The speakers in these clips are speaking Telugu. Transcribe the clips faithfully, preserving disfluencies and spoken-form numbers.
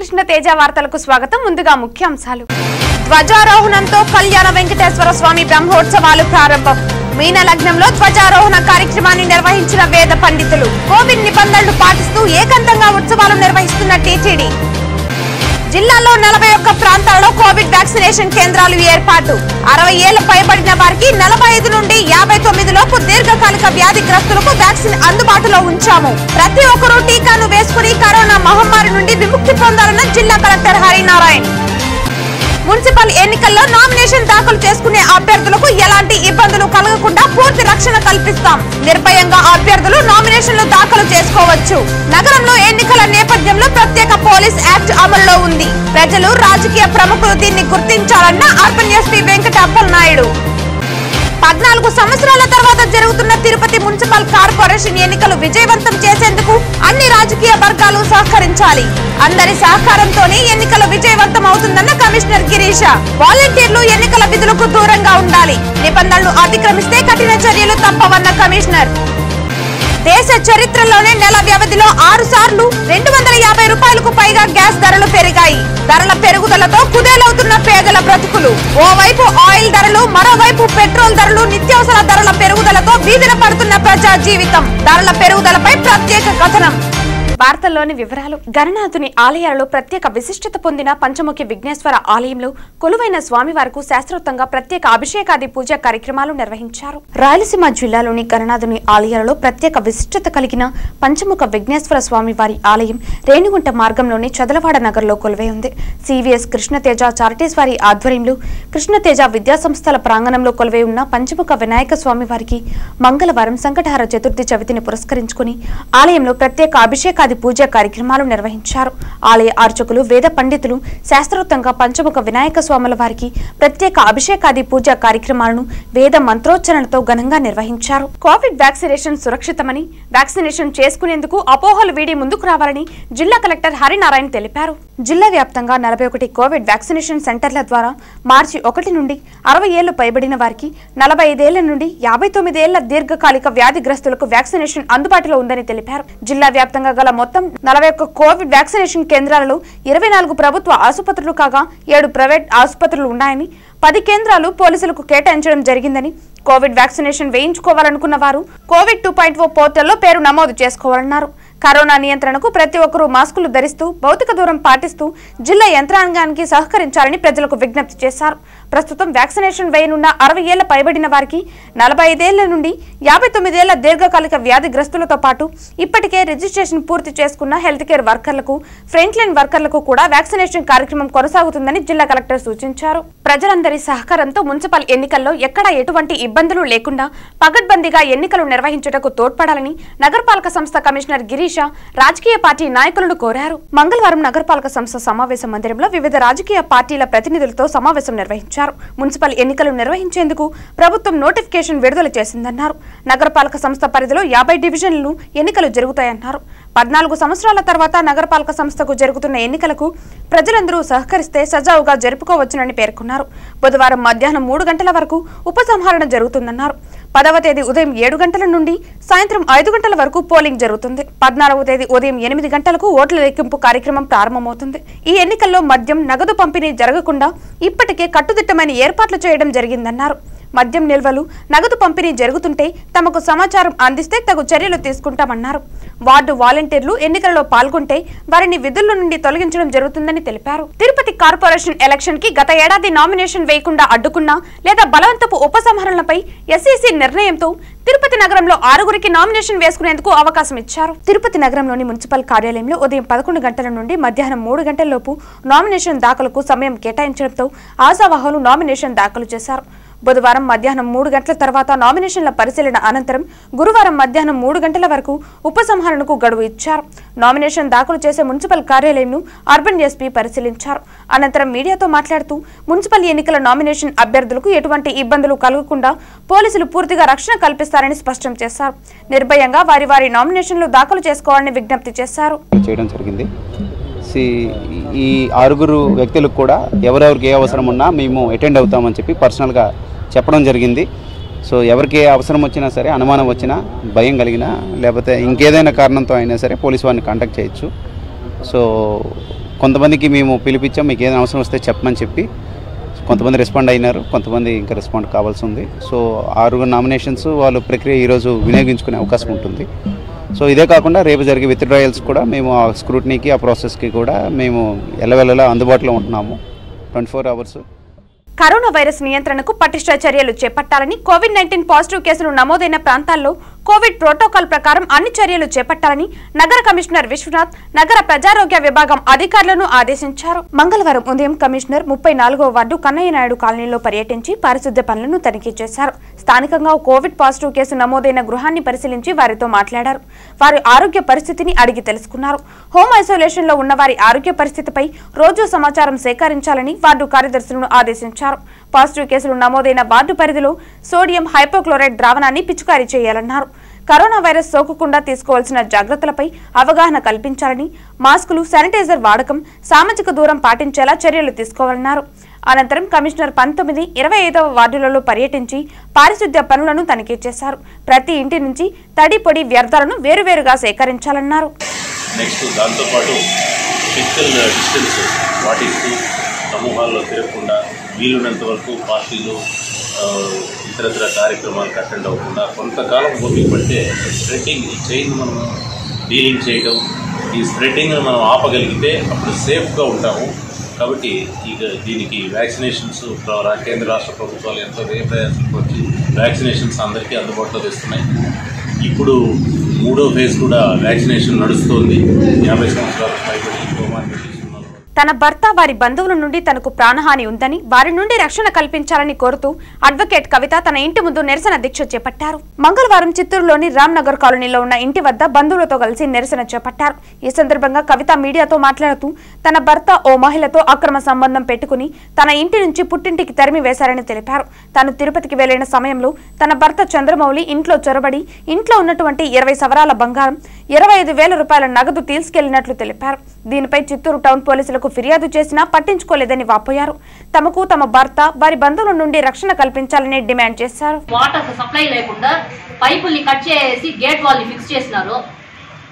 శ్రీకృష్ణ తేజ వార్తలకు స్వాగతం. ముందుగా ముఖ్యాంశాలు. ధ్వజారోహణంతో కళ్యాణ వెంకటేశ్వర స్వామి బ్రహ్మోత్సవాలు ప్రారంభం. మీన లగ్నంలో ధ్వజారోహణ కార్యక్రమాన్ని నిర్వహించిన వేద పండితులు. కోవిడ్ నిబంధనలు పాటిస్తూ ఏకాంతంగా ఉత్సవాలు నిర్వహిస్తున్న టీటీడీ. జిల్లాలో నలభై ఒక్క ప్రాంతాల్లో కోవిడ్ వ్యాక్సినేషన్ కేంద్రాలు ఏర్పాటు. అరవై ఏళ్ల పైబడిన వారికి నలభై ఐదు నుండి యాభై తొమ్మిది లోపు దీర్ఘకాలిక వ్యాధిగ్రస్తులకు వ్యాక్సిన్ అందుబాటులో ఉంచాము. ప్రతి ఒక్కరూ టీకాను వేసుకుని కరోనా మహమ్మారి నుండి విముక్తి పొందాలన్న జిల్లా కలెక్టర్ హరినారాయణ్. మున్సిపల్ ఎన్నికల్లో నామినేషన్ దాఖలు చేసుకునే అభ్యర్థులకు ఎలాంటి ఇబ్బందులు కలగకుండా పూర్తి రక్షణ కల్పిస్తాం. నిర్భయంగా అభ్యర్థులు నామినేషన్లు దాఖలు చేసుకోవచ్చు. నగరంలో ఎన్నికల నేపథ్యంలో ప్రత్యేక పోలీస్ యాక్ట్ అమలులో ఉంది. ప్రజలు, రాజకీయ ప్రముఖులు దీన్ని గుర్తించాలన్న అర్బన్ ఎస్పీ వెంకటప్పల్ నాయుడు. పద్నాలుగు సంవత్సరాల తర్వాత జరుగుతున్న తిరుపతి మున్సిపల్ కార్పొరేషన్ ఎన్నికలు విజయవంతం చేసేందుకు అన్ని రాజకీయ వర్గాలు సహకరించాలి. అందరి సహకారంతోనే ఎన్నికలు విజయవంతం అవుతుందన్న కమిషనర్ గిరీష. వాలంటీర్లు ఎన్నికల విధులకు దూరంగా ఉండాలి. నిబంధనలు అతిక్రమిస్తే కఠిన చర్యలు తప్పవన్న కమిషనర్. దేశ చరిత్రలోనే నెల వ్యవధిలో ఆరు సార్లు రెండు వందల యాభై రూపాయలకు పైగా గ్యాస్ ధరలు పెరిగాయి. ధరల పెరుగుదలతో కుదేలవుతున్న పేదల బ్రతుకులు. ఓవైపు ఆయిల్ ధరలు, మరోవైపు పెట్రోల్ ధరలు, నిత్యావసర ధరల పెరుగుదలతో వీధిన పడుతున్న ప్రజా జీవితం. ధరల పెరుగుదలపై ప్రత్యేక కథనం. వార్తల్లోని వివరాలు. గణనాథుని ఆలయాలలో ప్రత్యేక విశిష్టత పొందిన పంచముఖి విఘ్నేశ్వర ఆలయంలో కొలువైన స్వామివారికి శాస్త్రోక్తంగా ప్రత్యేక అభిషేకాది పూజా కార్యక్రమాలు నిర్వహించారు. రాయలసీమ జిల్లాలోని గణనాథుని ఆలయాలలో ప్రత్యేక విశిష్టత కలిగిన పంచముఖ విఘ్నేశ్వర స్వామివారి ఆలయం రేణిగుంట మార్గంలోని చదలవాడ నగర్లో కొలువై ఉంది. సివిఎస్ కృష్ణతేజ చారిటేశ్వరి ఆధ్వర్యంలో కృష్ణతేజ విద్యాసంస్థల ప్రాంగణంలో కొలువై ఉన్న పంచముఖ వినాయక స్వామివారికి మంగళవారం సంకటహార చతుర్థి చవితిని పురస్కరించుకుని ఆలయంలో ప్రత్యేక అభిషేక పూజా కార్యక్రమాలు నిర్వహించారు. ఆలయ అర్చకులు, వేద పండితులు శాస్త్రోక్తంగా పంచముఖ వినాయక స్వాముల వారికి ప్రత్యేక అభిషేకాది పూజా కార్యక్రమాలను వేద మంత్రోచ్చరణతో ఘనంగా నిర్వహించారు. కోవిడ్ వ్యాక్సినేషన్ సురక్షితమని, వ్యాక్సినేషన్ చేసుకునేందుకు అపోహలు వీడి ముందుకు రావాలని జిల్లా కలెక్టర్ హరినారాయణ తెలిపారు. జిల్లా వ్యాప్తంగా నలభై ఒకటి కోవిడ్ వ్యాక్సినేషన్ సెంటర్ల ద్వారా మార్చి ఒకటి నుండి అరవై ఏళ్లు పైబడిన వారికి, నలభై ఐదేళ్ల నుండి యాభై తొమ్మిదేళ్ల దీర్ఘకాలిక వ్యాధిగ్రస్తులకు వ్యాక్సినేషన్ అందుబాటులో ఉందని తెలిపారు. జిల్లా వ్యాప్తంగా గల మొత్తం నలభై ఒక్క కోవిడ్ వ్యాక్సినేషన్ కేంద్రాలలో ఇరవై నాలుగు ప్రభుత్వ ఆసుపత్రులు కాగా ఏడు ప్రైవేట్ ఆసుపత్రులు ఉన్నాయని, పది కేంద్రాలు పోలీసులకు కేటాయించడం జరిగిందని, కోవిడ్ వ్యాక్సినేషన్ వేయించుకోవాలనుకున్న వారు కోవిడ్ టూ పాయింట్ ఓ పోర్టల్లో పేరు నమోదు చేసుకోవాలన్నారు. కరోనా నియంత్రణకు ప్రతి ఒక్కరూ మాస్కులు ధరిస్తూ, భౌతిక దూరం పాటిస్తూ జిల్లా యంత్రాంగానికి సహకరించాలని ప్రజలకు విజ్ఞప్తి చేశారు. ప్రస్తుతం వ్యాక్సినేషన్ వేయనున్న అరవై ఏళ్ల పైబడిన వారికి, నలభై ఐదేళ్ల నుండి యాభై తొమ్మిదేళ్ల దీర్ఘకాలిక వ్యాధిగ్రస్తులతో పాటు ఇప్పటికే రిజిస్ట్రేషన్ పూర్తి చేసుకున్న హెల్త్ కేర్ వర్కర్లకు, ఫ్రంట్లైన్ వర్కర్లకు కూడా వ్యాక్సినేషన్ కార్యక్రమం కొనసాగుతుందని జిల్లా కలెక్టర్ సూచించారు. ప్రజలందరి సహకారంతో మున్సిపల్ ఎన్నికల్లో ఎక్కడా ఎటువంటి ఇబ్బందులు లేకుండా పకడ్బందీగా ఎన్నికలు నిర్వహించుటకు తోడ్పడాలని నగరపాలక సంస్థ కమిషనర్ గిరీష రాజకీయ పార్టీ నాయకులను కోరారు. మంగళవారం నగరపాలక సంస్థ సమావేశ మందిరంలో వివిధ రాజకీయ పార్టీల ప్రతినిధులతో సమావేశం నిర్వహించారు. మున్సిపల్ ఎన్నికలు నిర్వహించేందుకు ప్రభుత్వం నోటిఫికేషన్ విడుదల చేసిందన్నారు. నగరపాలక సంస్థ పరిధిలో యాభై డివిజన్లు ఎన్నికలు జరుగుతాయన్నారు. పద్నాలుగు సంవత్సరాల తర్వాత నగరపాలక సంస్థకు జరుగుతున్న ఎన్నికలకు ప్రజలందరూ సహకరిస్తే సజావుగా జరుపుకోవచ్చునని పేర్కొన్నారు. బుధవారం మధ్యాహ్నం మూడు గంటల వరకు ఉపసంహరణ జరుగుతుందన్నారు. పదవ తేదీ ఉదయం ఏడు గంటల నుండి సాయంత్రం ఐదు గంటల వరకు పోలింగ్ జరుగుతుంది. పద్నాలుగవ తేదీ ఉదయం ఎనిమిది గంటలకు ఓట్ల లెక్కింపు కార్యక్రమం ప్రారంభమవుతుంది. ఈ ఎన్నికల్లో మద్యం, నగదు పంపిణీ జరగకుండా ఇప్పటికే కట్టుదిట్టమైన ఏర్పాట్లు చేయడం జరిగిందన్నారు. మద్యం నిల్వలు, నగదు పంపిణీ జరుగుతుంటే తమకు సమాచారం అందిస్తే తగు చర్యలు తీసుకుంటామన్నారు. వార్డు వాలంటీర్లు ఎన్నికలలో పాల్గొంటే వారిని విధుల నుండి తొలగించడం జరుగుతుందని తెలిపారు. తిరుపతి కార్పొరేషన్ ఎలక్షన్ కి గత ఏడాది నామినేషన్ వేయకుండా అడ్డుకున్న లేదా బలవంతపు ఉపసంహరణలపై ఎస్ఈసీ నిర్ణయంతో తిరుపతి నగరంలో ఆరుగురికి నామినేషన్ వేసుకునేందుకు అవకాశం ఇచ్చారు. తిరుపతి నగరంలోని మున్సిపల్ కార్యాలయంలో ఉదయం పదకొండు గంటల నుండి మధ్యాహ్నం మూడు గంటల లోపు నామినేషన్ దాఖలకు సమయం కేటాయించడంతో ఆశావాహులు నామినేషన్ దాఖలు చేశారు. బుధవారం మధ్యాహ్నం మూడు గంటల తర్వాత నామినేషన్ల పరిశీలన అనంతరం గురువారం మధ్యాహ్నం మూడు గంటల వరకు ఉపసంహరణకు గడువు ఇచ్చారు. నామినేషన్ దాఖలు చేసే మున్సిపల్ కార్యాలయంను అర్బన్ ఎస్పీ పరిశీలించారు. అనంతరం మీడియాతో మాట్లాడుతూ మున్సిపల్ ఎన్నికల నామినేషన్ అభ్యర్థులకు ఎటువంటి ఇబ్బందులు కలగకుండా పోలీసులు పూర్తిగా రక్షణ కల్పిస్తారని స్పష్టం చేశారు. నిర్భయంగా వారి వారి నామినేషన్లు దాఖలు చేసుకోవాలని విజ్ఞప్తి చేశారు. ఈ ఆరుగురు వ్యక్తులకు కూడా ఎవరెవరికి ఏ అవసరం ఉన్నా మేము అటెండ్ అవుతామని చెప్పి పర్సనల్గా చెప్పడం జరిగింది. సో ఎవరికి ఏ అవసరం వచ్చినా సరే, అనుమానం వచ్చినా, భయం కలిగినా, లేకపోతే ఇంకేదైనా కారణంతో అయినా సరే పోలీసు వారిని కాంటాక్ట్ చేయొచ్చు. సో కొంతమందికి మేము పిలిపించాం మీకు ఏదైనా అవసరం వస్తే చెప్పమని చెప్పి కొంతమంది రెస్పాండ్ అయినారు కొంతమంది ఇంకా రెస్పాండ్ కావాల్సి ఉంది సో ఆరు నామినేషన్స్ వాళ్ళు ప్రక్రియ ఈ రోజు వినియోగించుకునే అవకాశం ఉంటుంది సో ఇదే కాకుండా రేపు జరిగే విత్డ్రాయల్స్ కూడా మేము ఆ స్క్రూటినీకి ఆ ప్రాసెస్కి కూడా మేము ఎల్లవేళలా అందుబాటులో ఉంటున్నాము twenty four hours corona virus నియంత్రణకు పటిష్ట చర్యలు చేపట్టాలని కోవిడ్-19 పాజిటివ్ కేసులు నమోదైన ప్రాంతాల్లో కోవిడ్ ప్రోటోకాల్ ప్రకారం అన్ని చర్యలు చేపట్టాలని నగర కమిషనర్ విశ్వనాథ్ నగర ప్రజారోగ్య విభాగం అధికారులను ఆదేశించారు. మంగళవారం ఉదయం కమిషనర్ ముప్పై నాలుగవ వార్డు కన్నయ్య నాయుడు కాలనీలో పర్యటించి పారిశుద్ధ్య పనులను తనిఖీ చేశారు. స్థానికంగా కోవిడ్ పాజిటివ్ కేసు నమోదైన గృహాన్ని పరిశీలించి వారితో మాట్లాడారు. వారి ఆరోగ్య పరిస్థితిని అడిగి తెలుసుకున్నారు. హోమ్ ఐసోలేషన్ లో ఉన్న వారి ఆరోగ్య పరిస్థితిపై రోజూ సమాచారం సేకరించాలని వార్డు కార్యదర్శులను ఆదేశించారు. పాజిటివ్ కేసులు నమోదైన వార్డు పరిధిలో సోడియం హైపోక్లోరైడ్ ద్రావణాన్ని పిచికారీ చేయాలన్నారు. కరోనా వైరస్ సోకకుండా తీసుకోవాల్సిన జాగ్రత్తలపై అవగాహన కల్పించాలని మాస్కులు శానిటైజర్ వాడకం సామాజిక దూరం పాటించేలా చర్యలు తీసుకోవాలన్నారు. అనంతరం కమిషనర్ పంతొమ్మిది ఇరవై ఐదవ వార్డులలో పర్యటించి పారిశుద్ధ్య పనులను తనిఖీ చేశారు. ప్రతి ఇంటి నుంచి తడి పొడి వ్యర్థాలను వేరువేరుగా సేకరించాలన్నారు. సమూహాల్లో తిరగకుండా వీలున్నంత వరకు పార్టీలు ఇతరతర కార్యక్రమాలకు అటెండ్ అవ్వకుండా కొంతకాలం ఓపిక పడితే స్ప్రెడ్డింగ్ ఈ చైన్ మనం డీలింగ్ చేయడం ఈ స్ప్రెడ్డింగ్ను మనం ఆపగలిగితే అప్పుడు సేఫ్గా ఉంటాము. కాబట్టి ఇక దీనికి వ్యాక్సినేషన్స్ కేంద్ర రాష్ట్ర ప్రభుత్వాలు ఎంతో ప్రయాసం వచ్చి వ్యాక్సినేషన్స్ అందరికీ అందుబాటులో తెస్తున్నాయి. ఇప్పుడు మూడో ఫేజ్ కూడా వ్యాక్సినేషన్ నడుస్తోంది. యాభై సంవత్సరాలకు పైబడి కోమార్బిడిటీస్ తన భర్త వారి బంధువుల నుండి తనకు ప్రాణహాని ఉందని వారి నుండి రక్షణ కల్పించాలని కోరుతూ అడ్వకేట్ కవిత తన ఇంటి ముందు నిరసన దీక్ష చేపట్టారు. మంగళవారం చిత్తూరులోని రామ్నగర్ కాలనీలో ఉన్న ఇంటి వద్ద బంధువులతో కలిసి నిరసన చేపట్టారు. ఈ సందర్భంగా కవిత మీడియాతో మాట్లాడుతూ తన భర్త ఓ మహిళతో అక్రమ సంబంధం పెట్టుకుని తన ఇంటి నుంచి పుట్టింటికి తరిమి వేశారని తెలిపారు. తాను తిరుపతికి వెళ్లిన సమయంలో తన భర్త చంద్రమౌళి ఇంట్లో చొరబడి ఇంట్లో ఉన్నటువంటి ఇరవై సవరాల బంగారం ఇరవై ఐదు వేల రూపాయల నగదు తీసుకెళ్లినట్లు తెలిపారు. దీనిపై చిత్తూరు టౌన్ పోలీసులకు ఫిర్యాదు చేసినా పట్టించుకోలేదని వాపోయారు. తమకు తమ భర్త వారి బంధువుల నుండి రక్షణ కల్పించాలని డిమాండ్ చేశారు. వాటర్ సప్లై లేకుండా పైపుల్ని కట్ చేసి గేట్ వాల్ ని ఫిక్స్ చేసినారు.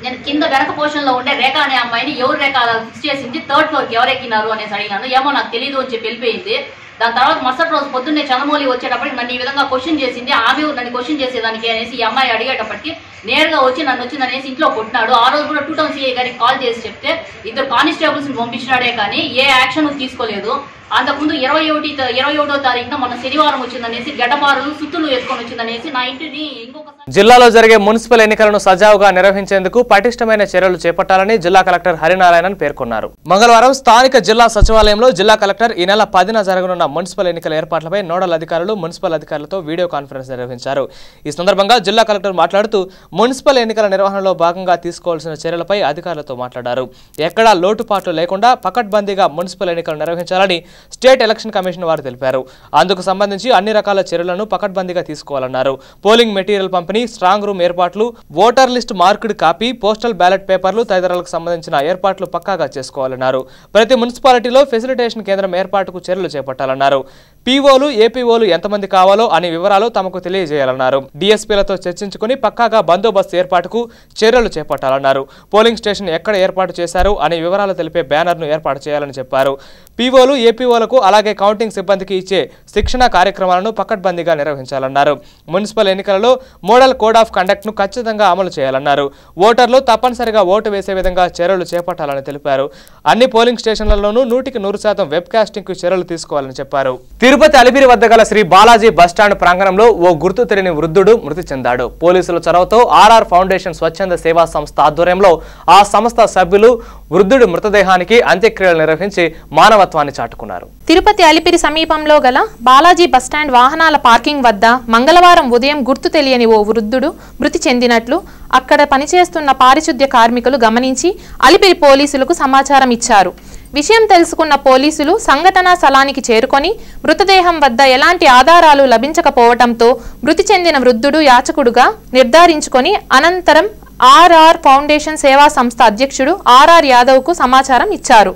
నేను కింద వెనక పోర్షన్ లో ఉండే రేఖ అనే అమ్మాయిని ఎవరు రేఖ ఫిక్స్ చేసింది, థర్డ్ ఫ్లోర్ కి ఎవరు ఎక్కినారు అనేసి అడిగాను. ఏమో నాకు తెలియదు అని చెప్పి వెళ్ళిపోయింది. దాని తర్వాత మరుసటి రోజు పొద్దున్నే చంద్రమౌళి వచ్చేటప్పటికి నన్ను ఈ విధంగా క్వశ్చన్ చేసింది, ఆమె నన్ను క్వశ్చన్ చేసేదానికి అనేసి ఈ అమ్మాయి అడిగేటప్పటికి నేరుగా వచ్చి నన్ను వచ్చిందనేసి ఇంట్లో కొట్టినాడు. ఆ రోజు కూడా టూ టౌన్ సిఐ గారికి కాల్ చేసి చెప్తే ఇద్దరు కానిస్టేబుల్స్ ని పంపించినాడే కానీ ఏ యాక్షన్ తీసుకోలేదు. అంతకుముందు ఇరవై ఒకటి ఇరవై ఒకటో తారీఖున మన శనివారం వచ్చిందనేసి గడపారులు సుత్తులు వేసుకొని వచ్చిందనేసి నా ఇంటిని ఇంకొక జిల్లాలో జరిగే మున్సిపల్ ఎన్నికలను సజావుగా నిర్వహించేందుకు పటిష్టమైన చర్యలు చేపట్టాలని జిల్లా కలెక్టర్ హరినారాయణన్ పేర్కొన్నారు. మంగళవారం స్థానిక జిల్లా సచివాలయంలో జిల్లా కలెక్టర్ ఈ నెల పదిన జరగనున్న మున్సిపల్ ఎన్నికల ఏర్పాట్లపై నోడల్ అధికారులు మున్సిపల్ అధికారులతో వీడియో కాన్ఫరెన్స్ నిర్వహించారు. ఈ సందర్భంగా జిల్లా కలెక్టర్ మాట్లాడుతూ మున్సిపల్ ఎన్నికల నిర్వహణలో భాగంగా తీసుకోవాల్సిన చర్యలపై అధికారులతో మాట్లాడారు. ఎక్కడా లోటుపాట్లు లేకుండా పకడ్బందీగా మున్సిపల్ ఎన్నికలు నిర్వహించాలని స్టేట్ ఎలక్షన్ కమిషన్ వారు తెలిపారు. అందుకు సంబంధించి అన్ని రకాల చర్యలను పకడ్బందీగా తీసుకోవాలన్నారు. పోలింగ్ మెటీరియల్ పంపిణీ, స్ట్రాంగ్ రూమ్ ఏర్పాట్లు, voter list marked copy, postal ballot పేపర్లు తదితరాలకు సంబంధించిన ఏర్పాట్లు పక్కాగా చేసుకోవాలన్నారు. ప్రతి మున్సిపాలిటీలో ఫెసిలిటేషన్ కేంద్రం ఏర్పాటుకు చర్యలు చేపట్టాలన్నారు. పీఓలు, ఏపీఓలు ఎంతమంది కావాలో అనే వివరాలు తమకు తెలియజేయాలన్నారు. డిఎస్పీలతో చర్చించుకుని పక్కాగా బందోబస్తు ఏర్పాటుకు చర్యలు చేపట్టాలన్నారు. పోలింగ్ స్టేషన్ ఎక్కడ ఏర్పాటు చేశారు అనే వివరాలు తెలిపే బ్యానర్ను ఏర్పాటు చేయాలని చెప్పారు. పీఓలు, ఏపీఓలకు అలాగే కౌంటింగ్ సిబ్బందికి ఇచ్చే శిక్షణ కార్యక్రమాలను పకడ్బందీగా నిర్వహించాలన్నారు. మున్సిపల్ ఎన్నికలలో మోడల్ కోడ్ ఆఫ్ కండక్ట్ను ఖచ్చితంగా అమలు చేయాలన్నారు. ఓటర్లు తప్పనిసరిగా ఓటు వేసే విధంగా చర్యలు చేపట్టాలని తెలిపారు. అన్ని పోలింగ్ స్టేషన్లలోనూ నూటికి నూరు శాతం వెబ్ కాస్టింగ్కు చర్యలు తీసుకోవాలని చెప్పారు. తిరుపతి అలిపిరి వద్ద గల శ్రీ బాలాజీ బస్టాండ్ ప్రాంగణంలో ఓ గుర్తు తెలియని వృద్ధుడు మృతి చెందాడు. పోలీసుల చొరవతో ఆర్ఆర్ ఫౌండేషన్ స్వచ్ఛంద సేవా సంస్థ ఆధ్వర్యంలో ఆ సంస్థ సభ్యులు వృద్ధుడి మృతదేహానికి అంత్యక్రియలు నిర్వహించి మానవత్వాన్ని చాటుకున్నారు. తిరుపతి అలిపిరి సమీపంలో గల బాలాజీ బస్టాండ్ వాహనాల పార్కింగ్ వద్ద మంగళవారం ఉదయం గుర్తు తెలియని ఓ వృద్ధుడు మృతి చెందినట్లు అక్కడ పనిచేస్తున్న పారిశుద్ధ్య కార్మికులు గమనించి అలిపిరి పోలీసులకు సమాచారం ఇచ్చారు. విషయం తెలుసుకున్న పోలీసులు సంఘటనా స్థలానికి చేరుకొని మృతదేహం వద్ద ఎలాంటి ఆధారాలు లభించకపోవడంతో మృతి చెందిన వృద్ధుడు యాచకుడుగా నిర్ధారించుకొని అనంతరం ఆర్ఆర్ ఫౌండేషన్ సేవా సంస్థ అధ్యక్షుడు ఆర్ఆర్ యాదవ్కు సమాచారం ఇచ్చారు.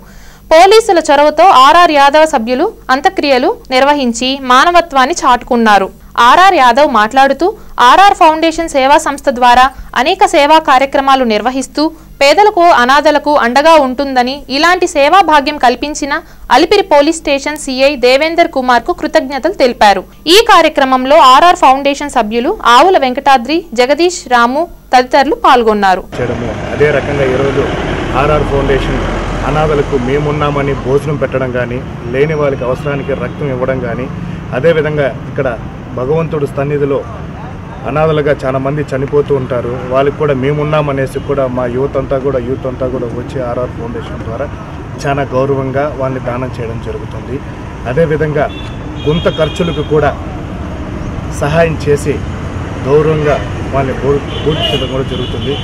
పోలీసుల చొరవతో ఆర్ఆర్ యాదవ్ సభ్యులు అంత్యక్రియలు నిర్వహించి మానవత్వాన్ని చాటుకున్నారు. ఆర్ఆర్ యాదవ్ మాట్లాడుతూ ఆర్ఆర్ ఫౌండేషన్ సేవా సంస్థ ద్వారా అనేక సేవా కార్యక్రమాలు నిర్వహిస్తూ పేదలకు అనాథలకు అండగా ఉంటుందని ఇలాంటి సేవా భాగ్యం కల్పించిన Alipiri police station CI Devender కుమార్కు కృతజ్ఞతలు తెలిపారు। ఈ కార్యక్రమంలో ఆర్ఆర్ ఫౌండేషన్ సభ్యులు ఆవుల వెంకటాద్రి జగదీష్ రాము తదితరులు పాల్గొన్నారు। అదే రకంగా ఈ రోజు ఆర్ఆర్ ఫౌండేషన్ అనాథలకు మేము ఉన్నామని భోజనం పెట్టడం గాని లేని వాళ్ళకి అవసరానికి రక్తం ఇవ్వడం గాని అదే విధంగా ఇక్కడ భగవంతుడి సన్నిధిలో అనాథలుగా చాలా మంది చనిపోతూ ఉంటారు వాళ్ళకి కూడా మేము ఉన్నామనేసి కూడా మా యూత్ అంతా కూడా యూత్ అంతా కూడా వచ్చి ఆర్ఆర్ ఫౌండేషన్ ద్వారా చాలా గౌరవంగా వాళ్ళని దానం చేయడం జరుగుతుంది। అదేవిధంగా కొంత ఖర్చులకు కూడా సహాయం చేసి గౌరవంగా వాళ్ళని పూర్తించడం కూడా జరుగుతుంది।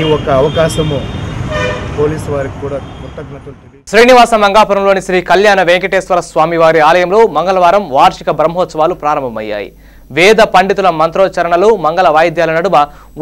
ఈ ఒక్క అవకాశము పోలీసు వారికి కూడా కృతజ్ఞతలు। శ్రీనివాస మంగాపురంలోని శ్రీ కళ్యాణ వెంకటేశ్వర స్వామి వారి ఆలయంలో మంగళవారం వార్షిక బ్రహ్మోత్సవాలు ప్రారంభమయ్యాయి। వేద పండితుల మంత్రోచ్చరణలు మంగళ వాయిద్యాల నడుమ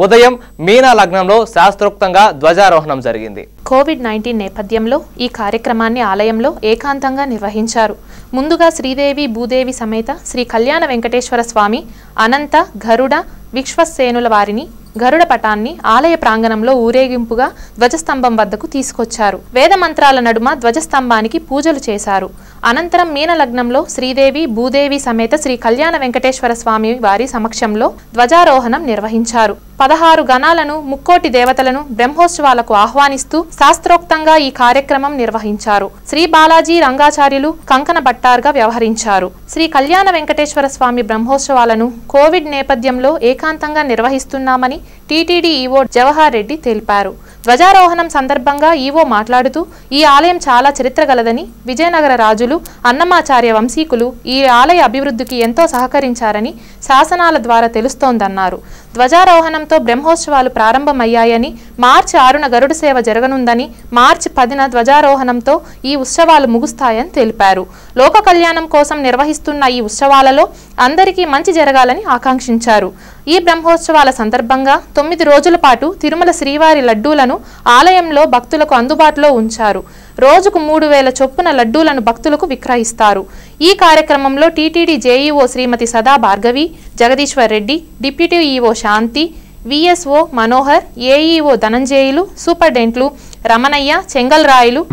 ఉదయం మీనా లగ్నంలో శాస్త్రోక్తంగా ధ్వజారోహణం జరిగింది। కోవిడ్ పద్దెనిమిది నేపథ్యంలో ఈ కార్యక్రమాన్ని ఆలయంలో ఏకాంతంగా నిర్వహించారు। ముందుగా శ్రీదేవి భూదేవి సమేత శ్రీ కళ్యాణ వెంకటేశ్వర స్వామి అనంత గరుడ విశ్వసేనుల వారిని గరుడ పటాన్ని ఆలయ ప్రాంగణంలో ఊరేగింపుగా ధ్వజస్తంభం వద్దకు తీసుకొచ్చారు। వేద మంత్రాల నడుమ ధ్వజస్తంభానికి పూజలు చేశారు। అనంతరం మీన లగ్నంలో శ్రీదేవి భూదేవి సమేత శ్రీ కళ్యాణ వెంకటేశ్వర స్వామి వారి సమక్షంలో ధ్వజారోహణం నిర్వహించారు। పదహారు గణాలను ముక్కోటి దేవతలను బ్రహ్మోత్సవాలకు ఆహ్వానిస్తూ శాస్త్రోక్తంగా ఈ కార్యక్రమం నిర్వహించారు। శ్రీ బాలాజీ రంగాచార్యులు కంకణ బట్టార్ గా వ్యవహరించారు। శ్రీ కళ్యాణ వెంకటేశ్వర స్వామి బ్రహ్మోత్సవాలను కోవిడ్ నేపథ్యంలో ఏకాంతంగా నిర్వహిస్తున్నామని టీటీడీ ఈవో జవహర్ రెడ్డి తెలిపారు। ధ్వజారోహణం సందర్భంగా ఈవో మాట్లాడుతూ ఈ ఆలయం చాలా చరిత్ర గలదని విజయనగర రాజులు అన్నమాచార్య వంశీకులు ఈ ఆలయ అభివృద్ధికి ఎంతో సహకరించారని శాసనాల ద్వారా తెలుస్తోందన్నారు। ధ్వజారోహణంతో బ్రహ్మోత్సవాలు ప్రారంభమయ్యాయని మార్చి ఆరున గరుడ సేవ జరగనుందని మార్చి పదిన ధ్వజారోహణంతో ఈ ఉత్సవాలు ముగుస్తాయని తెలిపారు। లోక కళ్యాణం కోసం నిర్వహిస్తున్న ఈ ఉత్సవాలలో అందరికీ మంచి జరగాలని ఆకాంక్షించారు। ఈ బ్రహ్మోత్సవాల సందర్భంగా తొమ్మిది రోజుల పాటు తిరుమల శ్రీవారి లడ్డూలను ఆలయంలో భక్తులకు అందుబాటులో ఉంచారు। రోజుకు మూడు వేల చొప్పున లడ్డూలను భక్తులకు విక్రయిస్తారు। ఈ కార్యక్రమంలో టీటీడీ జేఈఓ శ్రీమతి Sada Bhargavi, Jagadishwar Reddy, deputy EO Shanti, VSO Manohar, AEO Dhananjayulu, సూపరింటెండెంట్లు రమణయ్య, చెంగల్రాయలు,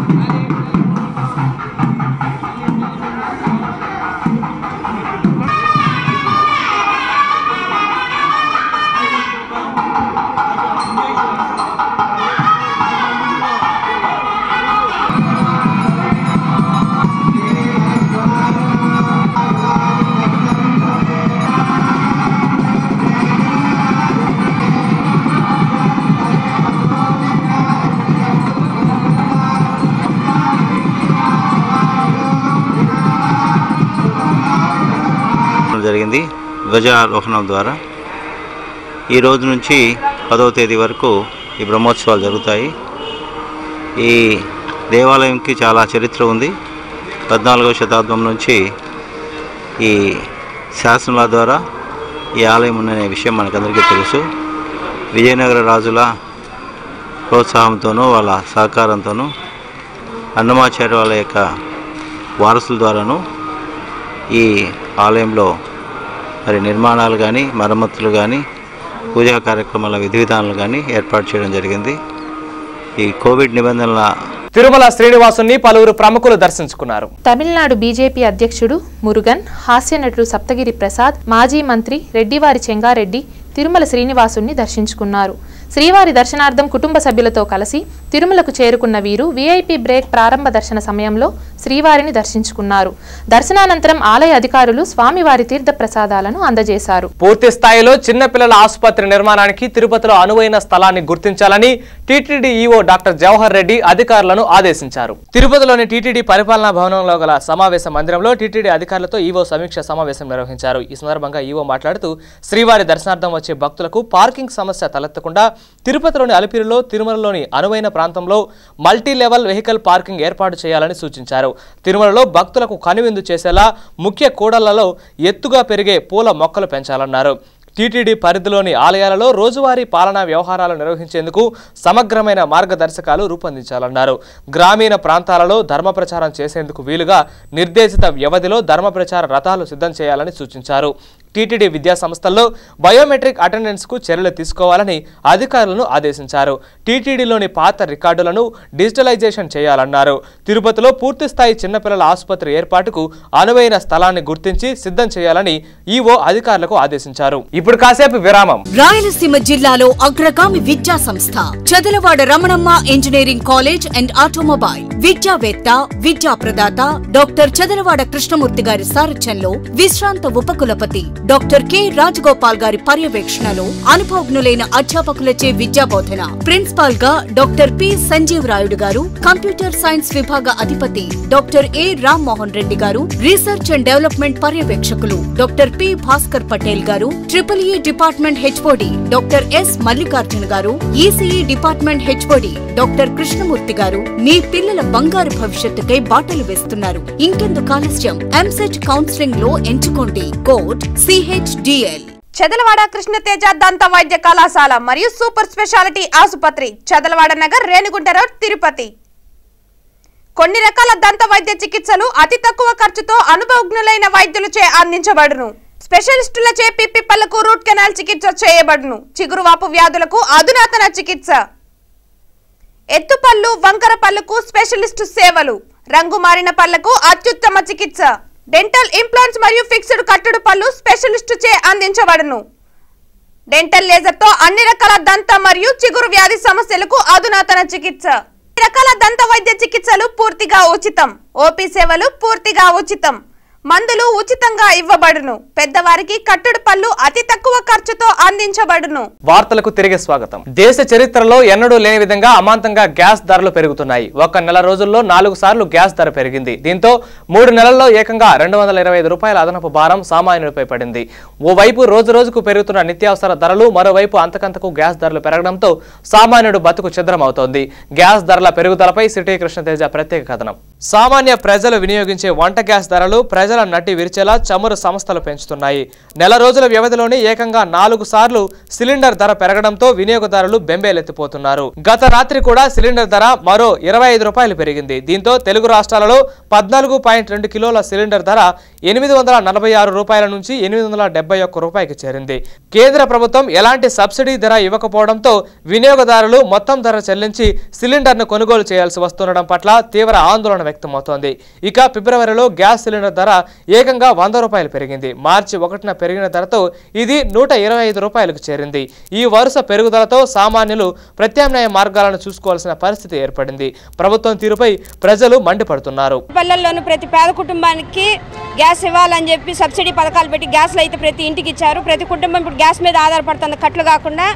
జరిగింది। ధ్వజారోహణం ద్వారా ఈ రోజు నుంచి పదవ తేదీ వరకు ఈ బ్రహ్మోత్సవాలు జరుగుతాయి। ఈ దేవాలయంకి చాలా చరిత్ర ఉంది। పద్నాలుగవ శతాబ్దం నుంచి ఈ శాసనాల ద్వారా ఈ ఆలయం ఉందనే విషయం మనకందరికీ తెలుసు। విజయనగర రాజుల ప్రోత్సాహంతోనూ వాళ్ళ సహకారంతోనూ అన్నమాచార్య వాళ్ళ యొక్క వారసుల ద్వారాను ఈ ఆలయంలో మరి నిర్మాణాలు కానీ మరమ్మతులు కానీ పూజా కార్యక్రమాల విధి విధానాలు కానీ ఏర్పాటు చేయడం జరిగింది। ఈ కోవిడ్ నిబంధనల తిరుమల శ్రీనివాసుని పలువురు ప్రముఖులు దర్శించుకున్నారు। తమిళనాడు బీజేపీ అధ్యక్షుడు మురుగన్, హాస్య నటుడు సప్తగిరి ప్రసాద్, మాజీ మంత్రి రెడ్డివారి చెంగారెడ్డి తిరుమల శ్రీనివాసుని దర్శించుకున్నారు। శ్రీవారి దర్శనార్థం కుటుంబ సభ్యులతో కలిసి తిరుమలకు చేరుకున్న వీరు వీఐపీ బ్రేక్ ప్రారంభ దర్శన సమయంలో శ్రీవారిని దర్శించుకున్నారు। దర్శనానంతరం ఆలయ అధికారులు స్వామివారి తీర్థ ప్రసాదాలను అందజేశారు। పూర్తి స్థాయిలో చిన్న పిల్లల ఆసుపత్రి నిర్మాణానికి తిరుపతిలో అనువైన స్థలాన్ని గుర్తించాలని TTD EO doctor Jawahar Reddy అధికారులను ఆదేశించారు। తిరుపతిలోని టీటీడీ పరిపాలనా భవనంలో గల సమావేశ మందిరంలో టీటీడీ అధికారులతో ఈవో సమీక్ష సమావేశం నిర్వహించారు। ఈ సందర్భంగా ఈవో మాట్లాడుతూ శ్రీవారి దర్శనార్థం వచ్చే భక్తులకు పార్కింగ్ సమస్య తలెత్తకుండా తిరుపతిలోని అలిపిరిలో తిరుమలలోని అనువైన ప్రాంతంలో మల్టీ లెవెల్ వెహికల్ పార్కింగ్ ఏర్పాటు చేయాలని సూచించారు। తిరుమలలో భక్తులకు కనువిందు చేసేలా ముఖ్య కూడళ్లలో ఎత్తుగా పెరిగే పూల మొక్కలు పెంచాలన్నారు। టీటీడీ పరిధిలోని ఆలయాలలో రోజువారీ పాలనా వ్యవహారాలు నిర్వహించేందుకు సమగ్రమైన మార్గదర్శకాలు రూపొందించాలన్నారు। గ్రామీణ ప్రాంతాలలో ధర్మ ప్రచారం చేసేందుకు వీలుగా నిర్దేశిత వ్యవధిలో ధర్మ ప్రచార రథాలు సిద్ధం చేయాలని సూచించారు। టీటీడీ విద్యాసంస్థల్లో బయోమెట్రిక్ అటెండెన్స్ కు చర్యలు తీసుకోవాలని అధికారులను ఆదేశించారు. టీటీడీలోని పాత రికార్డులను డిజిటలైజేషన్ చేయాలన్నారు. తిరుపతిలో పూర్తి స్థాయి చిన్న పిల్లల ఆసుపత్రి ఏర్పాటుకు అనువైన స్థలాన్ని గుర్తించి సిద్ధం చేయాలని ఈవో అధికారులకు ఆదేశించారు. ఇప్పుడు కాసేపు విరామం. రాయలసీమ జిల్లాలో అగ్రగామి విద్యా సంస్థ Chadalavada Ramanamma engineering college and automobile విద్యావేత్త విద్యా ప్రదాత డాక్టర్ చదలవాడ కృష్ణమూర్తి గారి సారథ్యంలో విశ్రాంత ఉపకులపతి డాక్టర్ కె రాజగోపాల్ గారి పర్యవేక్షణలో అనుభవజ్ఞులైన అధ్యాపకులచే విద్యాబోధన, ప్రిన్సిపాల్ గా డాక్టర్ పి సంజీవ్ రాయుడు గారు, కంప్యూటర్ సైన్స్ విభాగ అధిపతి doctor A Rammohan Reddy garu, research and development పర్యవేక్షకులు doctor P Bhaskar Patel garu, triple E department HOD doctor S Mallikarjun garu, ECE department HOD doctor Krishnamurthy garu మీ పిల్లల బంగారు భవిష్యత్తుకై బాటలు వేస్తున్నారు. ఇంకెందుకు ఆలస్యం, ఎంసెట్ కౌన్సిలింగ్ లో ఎంచుకోండి. కోడ్ సిహెచ్డిఎల్. చదలవాడ కృష్ణతేజ దంత వైద్య కళాశాల మరియు సూపర్ స్పెషాలిటీ ఆసుపత్రి, చదలవాడ నగర్, రేణిగుంట రోడ్, తిరుపతి. కొన్ని రకాల దంత వైద్య చికిత్సలు అతి తక్కువ ఖర్చుతో అనుభవజ్ఞులైన వైద్యులచే అందించబడును. స్పెషలిస్టులచే పిప్పి పళ్ళకు రూట్ కెనాల్ చికిత్స చేయబడును. చిగురువాపు వ్యాధులకు అధునాతన చికిత్స, ఎత్తుపళ్ళు వంకర పళ్ళకు స్పెషలిస్ట్ సేవలు, రంగు మారిన పళ్ళకు అత్యుత్తమ చికిత్స, డెంటల్ ఇంప్లాంట్స్ మరియు ఫిక్స్డ్ కట్టడు పళ్ళు స్పెషలిస్ట్ చే అందించబడును. డెంటల్ లేజర్ తో అన్ని రకాల దంత మరియు చిగురు వ్యాధి సమస్యలకు అధునాతన చికిత్స. అన్ని రకాల దంత వైద్య చికిత్సలు పూర్తిగా ఉచితం. ఓపీ సేవలు పూర్తిగా ఉచితం. మందులు ఉచితంగా ఇవ్వబడును. పెద్దవారికి కట్టడు పళ్ళు అతి తక్కువ ఖర్చుతో అందించబడును. వార్తలకు తిరిగి స్వాగతం. దేశ చరిత్రలో ఎన్నడూ లేని విధంగా అమాంతంగా గ్యాస్ ధరలు పెరుగుతున్నాయి. ఒక నెల రోజుల్లో నాలుగు సార్లు గ్యాస్ ధర పెరిగింది. దీంతో మూడు నెలల్లో ఏకంగా రెండు వందల ఇరవై ఐదు రూపాయల అదనపు భారం సామాన్యులపై పడింది. ఓవైపు రోజు రోజుకు పెరుగుతున్న నిత్యావసర ధరలు, మరోవైపు అంతకంతకు గ్యాస్ ధరలు పెరగడంతో సామాన్యుడు బతుకు ఛిద్రమవుతోంది. గ్యాస్ ధరల పెరుగుదలపై సిటీ కృష్ణతేజ ప్రత్యేక కథనం. సామాన్య ప్రజలు వినియోగించే వంట గ్యాస్ ధరలు ప్రజల నటి విరిచేలా చమురు సంస్థలు పెంచుతున్నాయి. నెల రోజుల వ్యవధిలోనే ఏకంగా నాలుగు సార్లు సిలిండర్ ధర పెరగడంతో వినియోగదారులు బెంబేలెత్తిపోతున్నారు. గత రాత్రి కూడా సిలిండర్ ధర మరో ఇరవై ఐదు రూపాయలు పెరిగింది. దీంతో తెలుగు రాష్ట్రాలలో పద్నాలుగు పాయింట్ రెండు కిలోల సిలిండర్ ధర ఎనిమిది వందల నలభై ఆరు రూపాయల నుంచి ఎనిమిది వందల డెబ్బై ఒక్క రూపాయకి చేరింది. కేంద్ర ప్రభుత్వం ఎలాంటి సబ్సిడీ ధర ఇవ్వకపోవడంతో వినియోగదారులు మొత్తం ధర చెల్లించి సిలిండర్ను కొనుగోలు చేయాల్సి వస్తుండడం పట్ల తీవ్ర ఆందోళన వ్యక్తమవుతోంది. ఇక ఫిబ్రవరిలో గ్యాస్ సిలిండర్ ధర ఏకంగా వంద రూపాయలు పెరిగింది. మార్చి ఒకటిన పెరిగిన ధరతో ఇది నూట ఇరవై ఐదు రూపాయలకు చేరింది. ఈ వరుస పెరుగుదలతో సామాన్యులు ప్రత్యామ్నాయ మార్గాలను చూసుకోవాల్సిన పరిస్థితి ఏర్పడింది. ప్రభుత్వం తీరుపై ప్రజలు మండిపడుతున్నారు. పల్లెల్లోని ప్రతి పేద కుటుంబానికి గ్యాస్ ఇవ్వాలని చెప్పి సబ్సిడీ పథకాలు పెట్టి గ్యాస్లు అయితే ప్రతి ఇంటికి ఇచ్చారు. ప్రతి కుటుంబం ఇప్పుడు గ్యాస్ మీద ఆధారపడుతుంది. కట్లు కాకుండా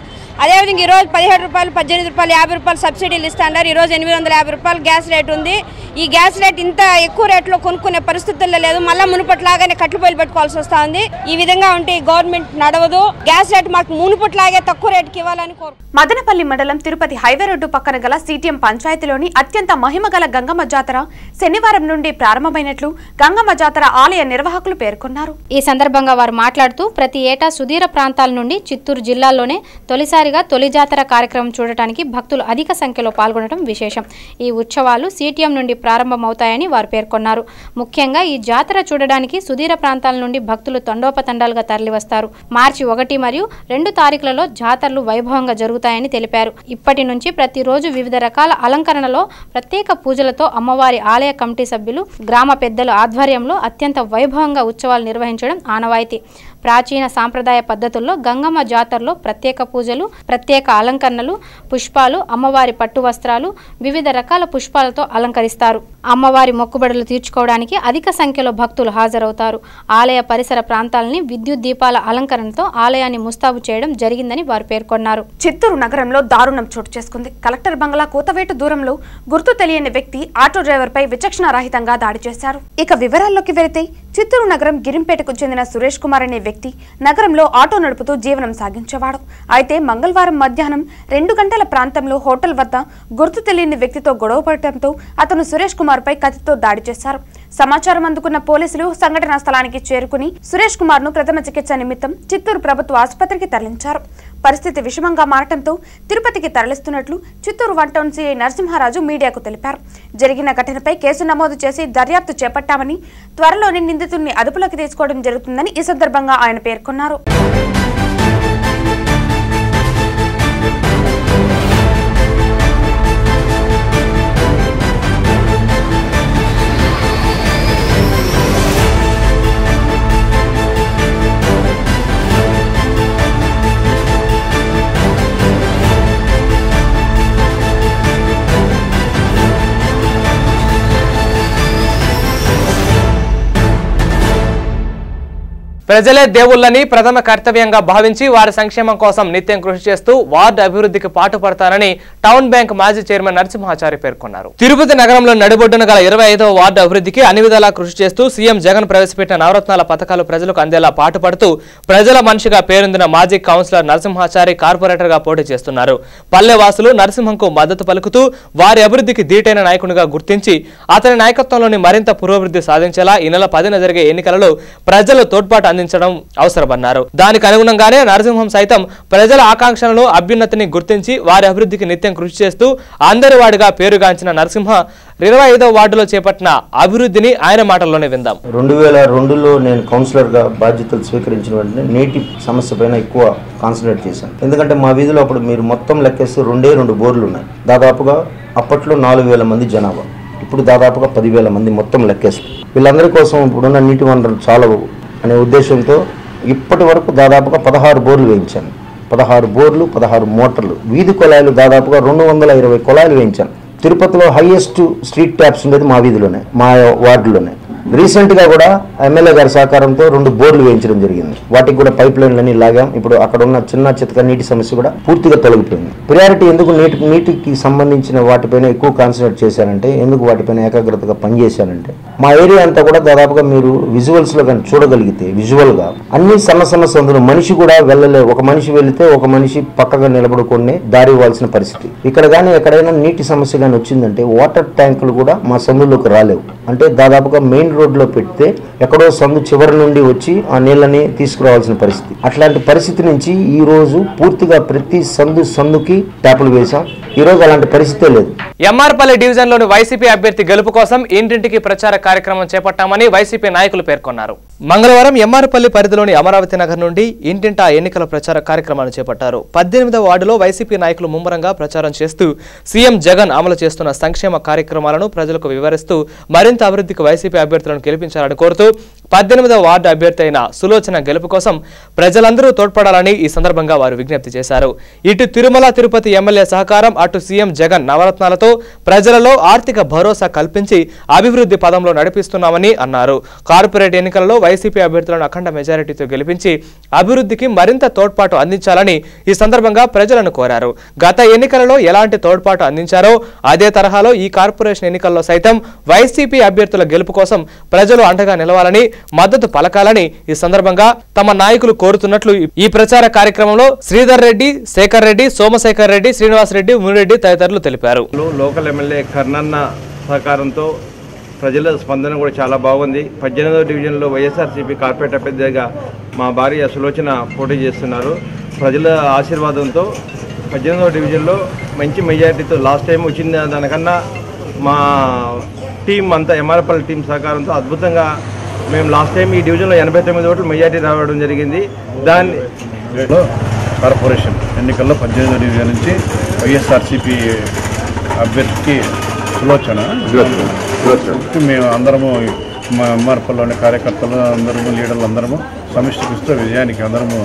అదేవిధంగా ఈరోజు పదిహేడు రూపాయలు పద్దెనిమిది రూపాయలు యాభై రూపాయలు సబ్సిడీలు ఇస్తున్నారు. ఈరోజు ఎనిమిది వందల యాభై రూపాయలు గ్యాస్ రేట్ ఉంది. ఈ గ్యాస్ రేట్ ఇంత ఎక్కువ రేట్లో కొనుక్కునే పరిస్థితుల్లో లేదు. మళ్ళీ మునుపట్లాగానే కట్లు బయలు పెట్టుకోవాల్సి వస్తా ఉంది. ఈ విధంగా ఉంటే గవర్నమెంట్ నడవదు. గ్యాస్ రేట్ మాకు మునుపట్లాగే తక్కువ రేట్కి ఇవ్వాలని కోరు. మదనపల్లి మండలం తిరుపతి హైవే రోడ్డు పక్కన గల సిటిఎం పంచాయతీలోని అత్యంత మహిమ గల గంగమ్మ జాతర శనివారం నుండి ప్రారంభమైనట్లు గంగమ్మ జాతర ఆలయ నిర్వాహకులు పేర్కొన్నారు. ఈ సందర్భంగా వారు మాట్లాడుతూ ప్రతి ఏటా సుదీర ప్రాంతాల నుండి చిత్తూరు జిల్లాలోనే తొలిసారిగా తొలి జాతర కార్యక్రమం చూడటానికి భక్తులు అధిక సంఖ్యలో పాల్గొనడం విశేషం. ఈ ఉత్సవాలు సిటిఎం నుండి ప్రారంభమవుతాయని వారు పేర్కొన్నారు. ముఖ్యంగా ఈ జాతర చూడడానికి సుదీర ప్రాంతాల నుండి భక్తులు తండోపతండాలుగా తరలివస్తారు. మార్చి ఒకటి మరియు రెండు తారీఖులలో జాతరలు వైభవంగా జరుగుతాయని తెలిపారు. ఇప్పటి నుంచి ప్రతిరోజు వివిధ రకాల అలంకరణలో ప్రత్యేక పూజలతో అమ్మవారి ఆలయ కమిటీ సభ్యులు గ్రామ పెద్దల ఆధ్వర్యంలో అత్యంత వైభవంగా ఉత్సవాలు నిర్వహించడం ఆనవాయితీ. ప్రాచీన సాంప్రదాయ పద్ధతుల్లో గంగమ్మ జాతరలో ప్రత్యేక పూజలు, ప్రత్యేక అలంకరణలు, పుష్పాలు, అమ్మవారి పట్టు వస్త్రాలు, వివిధ రకాల పుష్పాలతో అలంకరిస్తారు. అమ్మవారి మొక్కుబడులు తీర్చుకోవడానికి అధిక సంఖ్యలో భక్తులు హాజరవుతారు. ఆలయ పరిసర ప్రాంతాలని విద్యుత్ దీపాల అలంకరణతో ఆలయాన్ని ముస్తాబు చేయడం జరిగిందని వారు పేర్కొన్నారు. చిత్తూరు నగరంలో దారుణం చోటు చేసుకుంది. కలెక్టర్ బంగ్లా కూతవేటు దూరంలో గుర్తు తెలియని వ్యక్తి ఆటో డ్రైవర్పై విచక్షణ రహితంగా దాడి చేశారు. ఇక వివరాల్లోకి వెళితే చిత్తూరు నగరం గిరింపేటకు చెందిన సురేష్ కుమార్ అనే వ్యక్తి నగరంలో ఆటో నడుపుతూ జీవనం సాగించేవాడు. అయితే మంగళవారం మధ్యాహ్నం రెండు గంటల ప్రాంతంలో హోటల్ వద్ద గుర్తు తెలియని వ్యక్తితో గొడవ పడటంతో అతను సురేష్ కుమార్ పై కత్తితో దాడి చేశారు. సమాచారం అందుకున్న పోలీసులు సంఘటన స్థలానికి చేరుకుని సురేష్ కుమార్ను ప్రథమ చికిత్స నిమిత్తం చిత్తూరు ప్రభుత్వ ఆసుపత్రికి తరలించారు. పరిస్థితి విషమంగా మారడంతో తిరుపతికి తరలిస్తున్నట్లు Chittoor one town CI Narasimharaju మీడియాకు తెలిపారు. జరిగిన ఘటనపై కేసు నమోదు చేసి దర్యాప్తు చేపట్టామని, త్వరలోనే నిందితుడిని అదుపులోకి తీసుకోవడం జరుగుతుందని ఈ సందర్భంగా ఆయన పేర్కొన్నారు. ప్రజలే దేవుళ్ళని ప్రథమ కర్తవ్యంగా భావించి వారి సంక్షేమం కోసం నిత్యం కృషి చేస్తూ వార్డు అభివృద్ధికి పాటుపడతారని టౌన్ బ్యాంక్ మాజీ చైర్మన్ నరసింహాచారి పేర్కొన్నారు. తిరుపతి నగరంలో నడిబొడ్డున గల ఇరవై ఐదవ వార్డు అభివృద్ధికి అన్ని విధాలా కృషి చేస్తూ సీఎం జగన్ ప్రవేశపెట్టిన నవరత్నాల పథకాలు ప్రజలకు అందేలా పాటుపడుతూ ప్రజల మనిషిగా పేరొందిన మాజీ కౌన్సిలర్ నరసింహాచారి కార్పొరేటర్గా పోటీ చేస్తున్నారు. పల్లెవాసులు నరసింహంకు మద్దతు పలుకుతూ వారి అభివృద్ధికి ధీటైన నాయకునిగా గుర్తించి అతని నాయకత్వంలోని మరింత పురోభివృద్ధి సాధించేలా ఈ నెల పదిన జరిగే ఎన్నికలలో ప్రజలు తోడ్పాటు అందించడం అవసరమన్నారు. దానికి అనుగుణంగానే నరసింహం సైతం ప్రజల ఆకాంక్షలను అభ్యున్నతిని గుర్తించి వారి అభివృద్ధికి నిత్యం కృషి చేస్తూ అందరి వాడిగా పేరుగాంచిన నరసింహ ఇరవై ఐదవ వార్డులో చేపట్టిన అభివృద్ధిని ఆయన మాటల్లోనే విందాం. రెండు వేల రెండులో నేను కౌన్సిలర్గా బాధ్యతలు స్వీకరించిన వెంటనే నీటి సమస్య పైన ఎక్కువ కాన్సన్ట్రేట్ చేశాను. ఎందుకంటే మా వీధిలో అప్పుడు మీరు మొత్తం లెక్కేస్తే రెండే రెండు బోర్లు ఉన్నాయి. దాదాపుగా అప్పట్లో నాలుగు వేల మంది జనాభా, ఇప్పుడు దాదాపుగా పదివేల మంది మొత్తం లెక్కేస్తారు. వీళ్ళందరి కోసం ఇప్పుడున్న నీటి వనరులు చాలా అనే ఉద్దేశంతో ఇప్పటి వరకు దాదాపుగా పదహారు బోర్లు వేయించాను. పదహారు బోర్లు పదహారు మోటార్లు, వీధి కొలాయిలు దాదాపుగా రెండు వందల ఇరవై కొలాయిలు వేయించాను. తిరుపతిలో హైయెస్ట్ స్ట్రీట్ ట్యాప్స్ ఉండేది మా వీధిలోనే, మా వార్డులోనే. రీసెంట్గా కూడా ఎమ్మెల్యే గారి సహకారంతో రెండు బోర్లు వేయించడం జరిగింది. వాటికి కూడా పైప్ లైన్లని లాగాం. ఇప్పుడు అక్కడ ఉన్న చిన్న చితక నీటి సమస్య కూడా పూర్తిగా తొలగిపోయింది. ప్రియారిటీ ఎందుకు నీటి నీటికి సంబంధించిన వాటిపైన ఎక్కువ కాన్సన్ట్రేట్ చేశానంటే, ఎందుకు వాటిపైన ఏకాగ్రతగా పనిచేశానంటే, మా ఏరియా అంతా కూడా దాదాపుగా మీరు విజువల్స్లో కానీ చూడగలిగితే, విజువల్గా అన్ని సన్న సన్న సందులు, మనిషి కూడా వెళ్ళలే, ఒక మనిషి వెళితే ఒక మనిషి పక్కగా నిలబడుకొని దారి ఇవ్వాల్సిన పరిస్థితి. ఇక్కడ కానీ ఎక్కడైనా నీటి సమస్య కానీ వచ్చిందంటే వాటర్ ట్యాంకులు కూడా మా సందుల్లోకి రాలేవు. అంటే దాదాపుగా మెయిన్ రోడ్లో పెడితే ఎక్కడో సందు చివరి నుండి వచ్చి ఆ నీళ్ళని తీసుకురావాల్సిన పరిస్థితి. అట్లాంటి పరిస్థితి నుంచి ఈ రోజు పూర్తిగా ప్రతి సందు సందుకి ట్యాపులు వేశాం. ఈ రోజు అలాంటి పరిస్థితే లేదు. ఎంఆర్పల్లి డివిజన్లోని వైసీపీ అభ్యర్థి గెలుపు కోసం ఇంటింటికి ప్రచార కార్యక్రమం చేపట్టామని వైసీపీ నాయకులు పేర్కొన్నారు. మంగళవారం ఎంఆర్పల్లి పరిధిలోని అమరావతి నగర్ నుండి ఇంటింటా ఎన్నికల ప్రచార కార్యక్రమాన్ని చేపట్టారు. పద్దెనిమిదవ వార్డులో వైసీపీ నాయకులు ముమ్మరంగా ప్రచారం చేస్తూ సీఎం జగన్ అమలు చేస్తున్న సంక్షేమ కార్యక్రమాలను ప్రజలకు వివరిస్తూ మరింత అభివృద్ధికి వైసీపీ అభ్యర్థులను గెలిపించాలని కోరుతూ పద్దెనిమిదవ వార్డు అభ్యర్థి అయిన సులోచన గెలుపు కోసం ప్రజలందరూ తోడ్పడాలని ఈ సందర్భంగా వారు విజ్ఞప్తి చేశారు. ఇటు తిరుమల తిరుపతి ఎమ్మెల్యే సహకారం, అటు సీఎం జగన్ నవరత్నాలతో ప్రజలలో ఆర్థిక భరోసా కల్పించి అభివృద్ధి పదంలో నడిపిస్తున్నామని అన్నారు. కార్పొరేట్ ఎన్నికలలో వైసీపీ అభ్యర్థులను అఖండ మెజారిటీతో గెలిపించి అభివృద్ధికి మరింత తోడ్పాటు అందించాలని ఈ సందర్భంగా ప్రజలను కోరారు. గత ఎన్నికలలో ఎలాంటి తోడ్పాటు అందించారో అదే తరహాలో ఈ కార్పొరేషన్ ఎన్నికల్లో సైతం వైసీపీ అభ్యర్థుల గెలుపు కోసం ప్రజలు అండగా నిలవాలని, మద్దతు పలకాలని ఈ సందర్భంగా తమ నాయకులు కోరుతున్నట్లు ఈ ప్రచార కార్యక్రమంలో శ్రీధర్ రెడ్డి, శేఖర్ రెడ్డి, సోమశేఖర్ రెడ్డి, శ్రీనివాస్ రెడ్డి, మునిరెడ్డి తదితరులు తెలిపారు. లోకల్ ఎమ్మెల్యే కర్ణన్న సహకారంతో ప్రజల స్పందన కూడా చాలా బాగుంది. పద్దెనిమిదవ డివిజన్లో వైఎస్ఆర్సీపీ కార్పొరేట్ అభ్యర్థిగా మా భార్య సులోచన పోటీ చేస్తున్నారు. ప్రజల ఆశీర్వాదంతో పద్దెనిమిదవ డివిజన్లో మంచి మెజారిటీతో లాస్ట్ టైం వచ్చిన దానికన్నా మా టీం అంతా ఎంఆర్పల్ టీం సహకారంతో అద్భుతంగా మేము లాస్ట్ టైం ఈ డివిజన్లో ఎనభై తొమ్మిది ఓట్లు మెజార్టీ రావడం జరిగింది. దాన్ని కార్పొరేషన్ ఎన్నికల్లో పద్దెనిమిదవ డివిజన్ నుంచి వైఎస్ఆర్సీపీ అభ్యర్థికి సులోచన మేము అందరము ఎంఆర్పల్లోని కార్యకర్తలు అందరము, లీడర్లు అందరము సమిష్టిస్తూ విజయానికి అందరము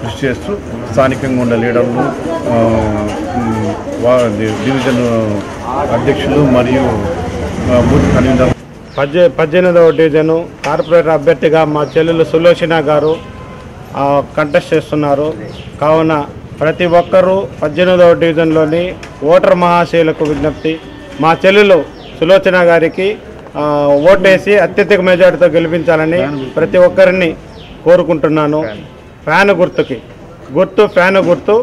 కృషి చేస్తూ స్థానికంగా ఉండే లీడర్లు, డివిజన్ అధ్యక్షులు మరియు బూత్ కన్వీనర్. పద్దె పద్దెనిమిదవ డివిజను కార్పొరేటర్ అభ్యర్థిగా మా చెల్లెలు సులోచన గారు కంటెస్ట్ చేస్తున్నారు. కావున ప్రతి ఒక్కరూ పద్దెనిమిదవ డివిజన్లోని ఓటర్ మహాశయులకు విజ్ఞప్తి, మా చెల్లెలు సులోచన గారికి ఓటేసి అత్యధిక మెజార్టీతో గెలిపించాలని ప్రతి ఒక్కరిని కోరుకుంటున్నాను. ఫ్యాన్ గుర్తుకి గుర్తు ఫ్యాన్ గుర్తు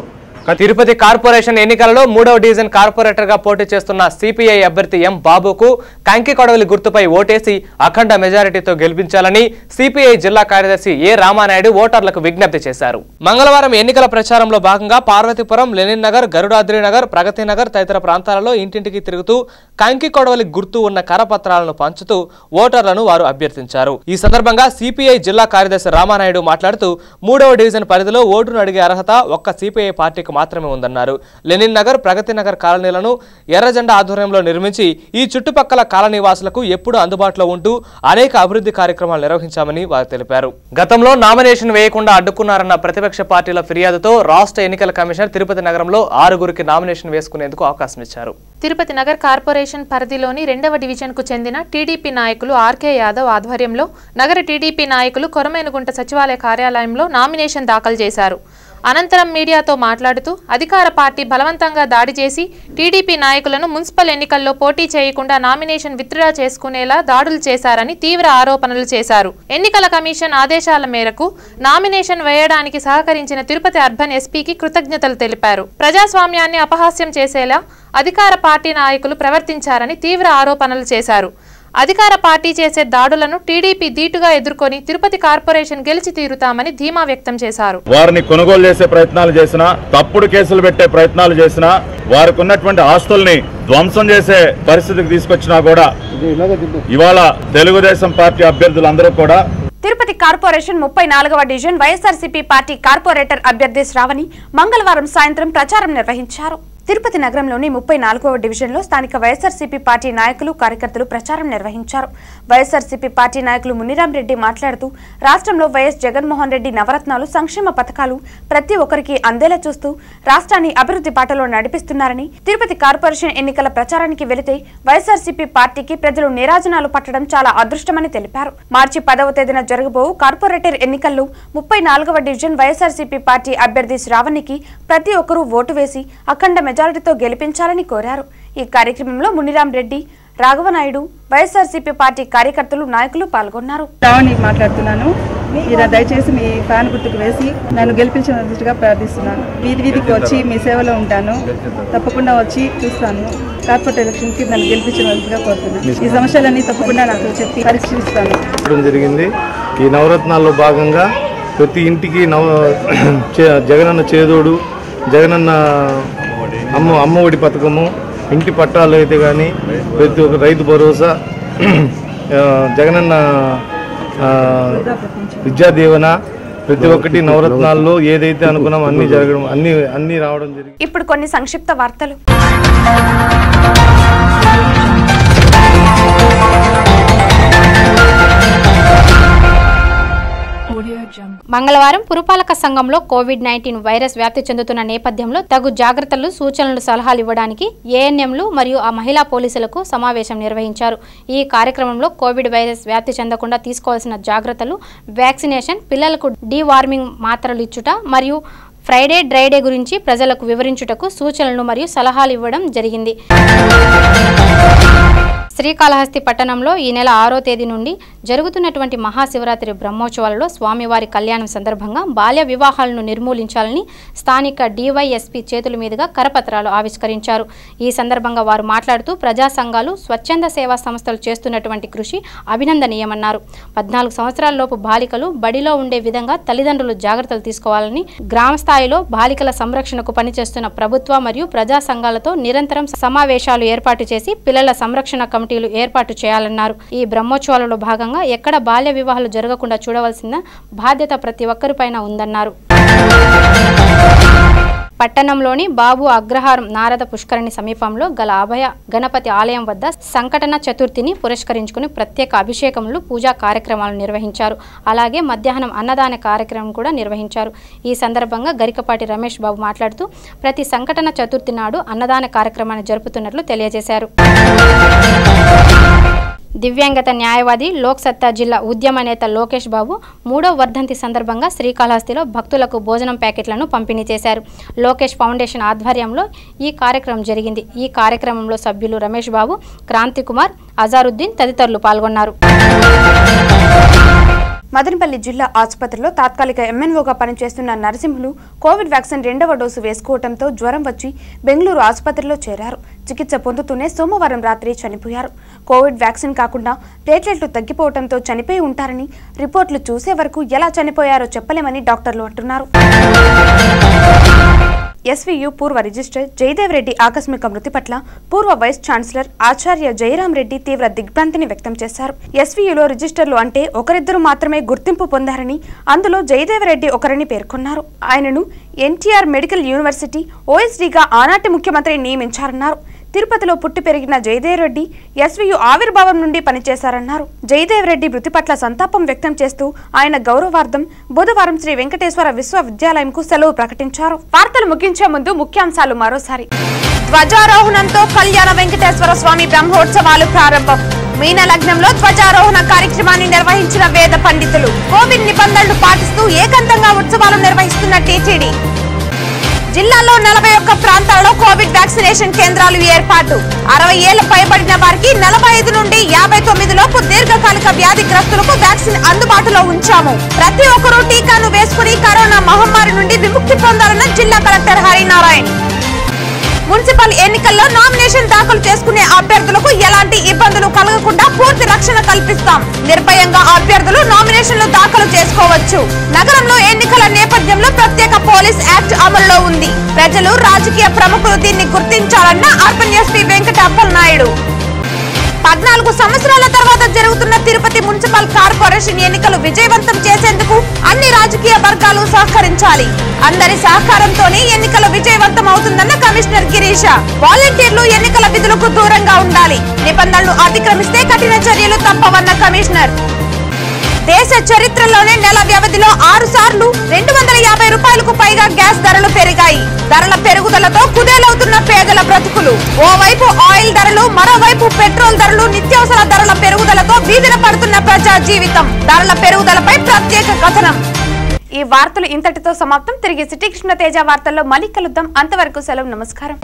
తిరుపతి కార్పొరేషన్ ఎన్నికలలో మూడవ డివిజన్ కార్పొరేటర్ గా పోటీ చేస్తున్న సిపిఐ అభ్యర్థి ఎం బాబుకు కంకి కొడవలి గుర్తుపై ఓటేసి అఖండ మెజారిటీతో గెలుపించాలని సిపిఐ జిల్లా కార్యదర్శి ఏ రామానాయుడు ఓటర్లకు విజ్ఞప్తి చేశారు. మంగళవారం ఎన్నికల ప్రచారంలో భాగంగా పార్వతీపురం, లెనిన్ నగర్, గరుడాద్రి నగర్, ప్రగతి నగర్ తదితర ప్రాంతాలలో ఇంటింటికి తిరుగుతూ కంకి కొడవలి గుర్తు ఉన్న కరపత్రాలను పంచుతూ ఓటర్లను వారు అభ్యర్థించారు. ఈ సందర్భంగా సిపిఐ జిల్లా కార్యదర్శి రామానాయుడు మాట్లాడుతూ మూడవ డివిజన్ పరిధిలో ఓటును అడిగే అర్హత ఒక్క సిపిఐ పార్టీకి మాత్రమే ఉందన్నారు. లెనిన్ నగర్, ప్రగతి నగర్ కాలనీలను ఎర్రజెండా ఆధ్వర్యంలో నిర్మించి ఈ చుట్టుపక్కల కాలనీవాసులకు ఎప్పుడు అందుబాటులో ఉంటూ అనేక అభివృద్ధి కార్యక్రమాలు నిర్వహించామని వారు తెలిపారు. గతంలో నామినేషన్ వేయకుండా అడ్డుకున్నారన్న ప్రతిపక్ష పార్టీల ఫిర్యాదుతో రాష్ట్ర ఎన్నికల కమిషనర్ తిరుపతి నగరంలో ఆరుగురికి నామినేషన్ వేసుకునేందుకు అవకాశం ఇచ్చారు. తిరుపతి నగర్ కార్పొరేషన్ పరిధిలోని రెండవ డివిజన్కు చెందిన టీడీపీ నాయకులు ఆర్కే యాదవ్ ఆధ్వర్యంలో నగర టీడీపీ నాయకులు కొరమేనుగుంట సచివాలయ కార్యాలయంలో నామినేషన్ దాఖలు చేశారు. అనంతరం మీడియాతో మాట్లాడుతూ అధికార పార్టీ బలవంతంగా దాడి చేసి టీడీపీ నాయకులను మున్సిపల్ ఎన్నికల్లో పోటీ చేయకుండా నామినేషన్ విత్డ్రా చేసుకునేలా దాడులు చేశారని తీవ్ర ఆరోపణలు చేశారు. ఎన్నికల కమిషన్ ఆదేశాల మేరకు నామినేషన్ వేయడానికి సహకరించిన తిరుపతి అర్బన్ ఎస్పీకి కృతజ్ఞతలు తెలిపారు. ప్రజాస్వామ్యాన్ని అపహాస్యం చేసేలా అధికార పార్టీ నాయకులు ప్రవర్తించారని తీవ్ర ఆరోపణలు చేశారు. అధికార పార్టీ చేసే దాడులను టీడీపీ దీటుగా ఎదుర్కొని తిరుపతి కార్పొరేషన్ గెలిచి తీరుతామని ధీమా వ్యక్తం చేశారు. వారిని కొనుగోలు చేసే ప్రయత్నాలు చేసినా, తప్పుడు కేసులు పెట్టే ప్రయత్నాలు చేసినా, వారికి ఉన్నటువంటి ఆస్తుల్ని ధ్వంసం చేసే పరిస్థితికి తీసుకొచ్చినా కూడా ఇవాళ తెలుగుదేశం పార్టీ అభ్యర్థులందరూ కూడా తిరుపతి కార్పొరేషన్ ముప్పై నాలుగవ డివిజన్ వైఎస్ఆర్సీపీ పార్టీ కార్పొరేటర్ అభ్యర్థి శ్రావణి మంగళవారం సాయంత్రం ప్రచారం నిర్వహించారు. తిరుపతి నగరంలోని ముప్పై నాలుగవ డివిజన్లో స్థానిక వైఎస్ఆర్సీపీ పార్టీ నాయకులు, కార్యకర్తలు ప్రచారం నిర్వహించారు. వైఎస్ఆర్సీపీ పార్టీ నాయకులు మునిరామరెడ్డి మాట్లాడుతూ రాష్ట్రంలో వైఎస్ జగన్మోహన్ రెడ్డి నవరత్నాలు, సంక్షేమ పథకాలు ప్రతి ఒక్కరికి అందేలా చూస్తూ రాష్ట్రాన్ని అభివృద్ధి బాటలో నడిపిస్తున్నారని, తిరుపతి కార్పొరేషన్ ఎన్నికల ప్రచారానికి వెళితే వైఎస్ఆర్సీపీ పార్టీకి ప్రజలు నీరాజనాలు పట్టడం చాలా అదృష్టమని తెలిపారు. మార్చి పదవ తేదీన జరగబోవు కార్పొరేటర్ ఎన్నికల్లో ముప్పై నాలుగవ డివిజన్ వైఎస్ఆర్సీపీ పార్టీ అభ్యర్థి శ్రావణికి ప్రతి ఒక్కరూ ఓటు వేసి అఖండ మెజారిటీతో గెలిపించాలని కోరారు. ఈ కార్యక్రమంలో మునిరామ్ రెడ్డి, రాఘవనాయుడు, వైఎస్ఆర్సీపీ పార్టీ కార్యకర్తలు, నాయకులు పాల్గొన్నారు. మాట్లాడుతున్నాను. దయచేసి మీ ఫ్యాన్ గుర్తుకు వేసి నన్ను గెలిపించినట్టుగా ప్రార్థిస్తున్నాను. వీధి వీధికి వచ్చి మీ సేవలో ఉంటాను. తప్పకుండా వచ్చి చూస్తాను. కార్పొరేట్ ఎలక్షన్ కి నన్ను గెలిపించినట్టుగా కోరుతున్నాను. ఈ సమస్యలన్నీ తప్పకుండా నాకు చెప్పి పరిష్కరిస్తాను జరిగింది. ఈ నవరత్నాల్లో భాగంగా ప్రతి ఇంటికి నవ జగనన్న చేదోడు, జగనన్న అమ్మ అమ్మఒడి పథకము, ఇంటి పట్టాలు అయితే కానీ, ప్రతి ఒక్క రైతు భరోసా, జగనన్న విద్యాదీవన, ప్రతి ఒక్కటి నవరత్నాల్లో ఏదైతే అనుకున్నామో అన్ని జరగడం అన్ని అన్ని రావడం జరిగింది. ఇప్పుడు కొన్ని సంక్షిప్త వార్తలు. మంగళవారం పురపాలక సంఘంలో కోవిడ్ నైన్టీన్ వైరస్ వ్యాప్తి చెందుతున్న నేపథ్యంలో తగు జాగ్రత్తలు, సూచనలు, సలహాలు ఇవ్వడానికి ఏఎన్ఎంలు మరియు ఆ మహిళా పోలీసులకు సమావేశం నిర్వహించారు. ఈ కార్యక్రమంలో కోవిడ్ వైరస్ వ్యాప్తి చెందకుండా తీసుకోవాల్సిన జాగ్రత్తలు, వ్యాక్సినేషన్, పిల్లలకు డీవార్మింగ్ మాత్రలు ఇచ్చుట మరియు ఫ్రైడే డ్రైడే గురించి ప్రజలకు వివరించుటకు సూచనలు మరియు సలహాలు ఇవ్వడం జరిగింది. శ్రీకాళహస్తి పట్టణంలో ఈ నెల ఆరో తేదీ నుండి జరుగుతున్నటువంటి మహాశివరాత్రి బ్రహ్మోత్సవాలలో స్వామివారి కళ్యాణం సందర్భంగా బాల్య వివాహాలను నిర్మూలించాలని స్థానిక డివైఎస్పీ చేతుల మీదుగా కరపత్రాలు ఆవిష్కరించారు. ఈ సందర్భంగా వారు మాట్లాడుతూ ప్రజా సంఘాలు, స్వచ్ఛంద సేవా సంస్థలు చేస్తున్నటువంటి కృషి అభినందనీయమన్నారు. పద్నాలుగు సంవత్సరాల లోపు బాలికలు బడిలో ఉండే విధంగా తల్లిదండ్రులు జాగ్రత్తలు తీసుకోవాలని, గ్రామ స్థాయిలో బాలికల సంరక్షణకు పనిచేస్తున్న ప్రభుత్వ మరియు ప్రజా సంఘాలతో నిరంతరం సమావేశాలు ఏర్పాటు చేసి పిల్లల సంరక్షణ కమిటీ ఏర్పాటు చేయాలన్నారు. ఈ బ్రహ్మోత్సవాలలో భాగంగా ఎక్కడ బాల్య వివాహాలు జరగకుండా చూడవలసిన బాధ్యత ప్రతి ఒక్కరిపైన ఉందన్నారు. పట్టణంలోని బాబు అగ్రహారం నారద పుష్కరిణి సమీపంలో గల అభయ గణపతి ఆలయం వద్ద సంకటన చతుర్థిని పురస్కరించుకుని ప్రత్యేక అభిషేకములు, పూజా కార్యక్రమాలు నిర్వహించారు. అలాగే మధ్యాహ్నం అన్నదాన కార్యక్రమం కూడా నిర్వహించారు. ఈ సందర్భంగా గరికపాటి రమేష్ బాబు మాట్లాడుతూ ప్రతి సంకటన చతుర్థి నాడు అన్నదాన కార్యక్రమాన్ని జరుపుతున్నట్లు తెలియజేశారు. దివ్యాంగత న్యాయవాది, లోక్ సత్తా జిల్లా ఉద్యమ నేత లోకేష్ బాబు మూడో వర్ధంతి సందర్భంగా శ్రీకాళహస్తిలో భక్తులకు భోజనం ప్యాకెట్లను పంపిణీ చేశారు. లోకేష్ ఫౌండేషన్ ఆధ్వర్యంలో ఈ కార్యక్రమం జరిగింది. ఈ కార్యక్రమంలో సభ్యులు రమేష్ బాబు, క్రాంతికుమార్, అజారుద్దీన్ తదితరులు పాల్గొన్నారు. మదనపల్లి జిల్లా ఆసుపత్రిలో తాత్కాలిక ఎమ్మెన్వోగా పనిచేస్తున్న నరసింహులు కోవిడ్ వ్యాక్సిన్ రెండవ డోసు వేసుకోవడంతో జ్వరం వచ్చి బెంగళూరు ఆసుపత్రిలో చేరారు. చికిత్స పొందుతూనే సోమవారం రాత్రి చనిపోయారు. కోవిడ్ వ్యాక్సిన్ కాకుండా ప్లేట్లెట్లు తగ్గిపోవడంతో చనిపోయి ఉంటారని, రిపోర్టులు చూసే వరకు ఎలా చనిపోయారో చెప్పలేమని డాక్టర్లు అంటున్నారు. ఎస్వీయు పూర్వ రిజిస్టర్ జయదేవ్ రెడ్డి ఆకస్మిక మృతి పట్ల పూర్వ వైస్ ఛాన్సలర్ ఆచార్య జయరాం రెడ్డి తీవ్ర దిగ్భ్రాంతిని వ్యక్తం చేశారు. ఎస్వీయులో రిజిస్టర్లు అంటే ఒకరిద్దరు మాత్రమే గుర్తింపు పొందారని, అందులో జయదేవ్ రెడ్డి ఒకరిని పేర్కొన్నారు. ఆయనను ఎన్టీఆర్ మెడికల్ యూనివర్సిటీ ఓఎస్డీగా ఆనాటి ముఖ్యమంత్రి నియమించారన్నారు. తిరుపతిలో పుట్టి పెరిగిన జయదేవ్ రెడ్డి ఎస్వీయు ఆవిర్భావం నుండి పనిచేశారన్నారు. జయదేవ్ రెడ్డి మృతి పట్ల సంతాపం వ్యక్తం చేస్తూ ఆయన గౌరవార్థం బుధవారం శ్రీ వెంకటేశ్వర విశ్వవిద్యాలయంకు సెలవు ప్రకటించారు. వార్తలు ముగించే ముందు ముఖ్యాంశాలు మరోసారి. ధ్వజారోహణంతో కళ్యాణ వెంకటేశ్వర స్వామి బ్రహ్మోత్సవాలు ప్రారంభం. మీన లగ్నంలో ధ్వజారోహణ కార్యక్రమాన్ని నిర్వహించిన వేద పండితులు. కోవిడ్ నిబంధనలు పాటిస్తూ ఏకాంతంగా ఉత్సవాలు నిర్వహిస్తున్న టీటీడీ. జిల్లాలో నలభై ఒక్క ప్రాంతాల్లో కోవిడ్ వ్యాక్సినేషన్ కేంద్రాలు ఏర్పాటు. అరవై ఏళ్ల పైబడిన వారికి నలభై ఐదు నుండి యాభై తొమ్మిది లోపు దీర్ఘకాలిక వ్యాధిగ్రస్తులకు వ్యాక్సిన్ అందుబాటులో ఉంచాము. ప్రతి ఒక్కరూ టీకాను వేసుకుని కరోనా మహమ్మారి నుండి విముక్తి పొందాలన్న జిల్లా కలెక్టర్ హరినారాయణ్. మున్సిపల్ ఎన్నికల్లో నామినేషన్ దాఖలు చేసుకునే అభ్యర్థులకు ఎలాంటి ఇబ్బందులు కలగకుండా పూర్తి రక్షణ కల్పిస్తాం. నిర్భయంగా అభ్యర్థులు నామినేషన్లు దాఖలు చేసుకోవచ్చు. నగరంలో ఎన్నికల నేపథ్యంలో ప్రత్యేక పోలీస్ యాక్ట్ అమలులో ఉంది. ప్రజలు, రాజకీయ ప్రముఖులు దీన్ని గుర్తించాలన్న అర్బన్ ఎస్పీ వెంకటప్పల్ నాయుడు. పద్నాలుగు సంవత్సరాల తర్వాత జరుగుతున్న తిరుపతి మున్సిపల్ కార్పొరేషన్ ఎన్నికలు విజయవంతం చేసేందుకు అన్ని రాజకీయ వర్గాలు సహకరించాలి. అందరి సహకారంతోనే ఎన్నికలు విజయవంతం అవుతుందన్న కమిషనర్ గిరీష. వాలంటీర్లు ఎన్నికల విధులకు దూరంగా ఉండాలి. నిబంధనలు అతిక్రమిస్తే కఠిన చర్యలు తప్పవన్న కమిషనర్. దేశ చరిత్రలోనే నెల వ్యవధిలో ఆరు సార్లు రెండు వందల యాభై రూపాయలకు పైగా గ్యాస్ ధరలు పెరిగాయి. ధరల పెరుగుదలతో కుదేలవుతున్న పేదల బ్రతుకులు. ఓవైపు ఆయిల్ ధరలు, మరోవైపు పెట్రోల్ ధరలు, నిత్యావసర ధరల పెరుగుదలతో వీధిన పడుతున్న ప్రజా జీవితం. ధరల పెరుగుదలపై ప్రత్యేక కథనం. ఈ వార్తలు ఇంతటితో సమాప్తం. తిరిగి సిటీ కృష్ణ తేజ వార్తల్లో మళ్ళీ కలుద్దాం. అంతవరకు సెలవు. నమస్కారం.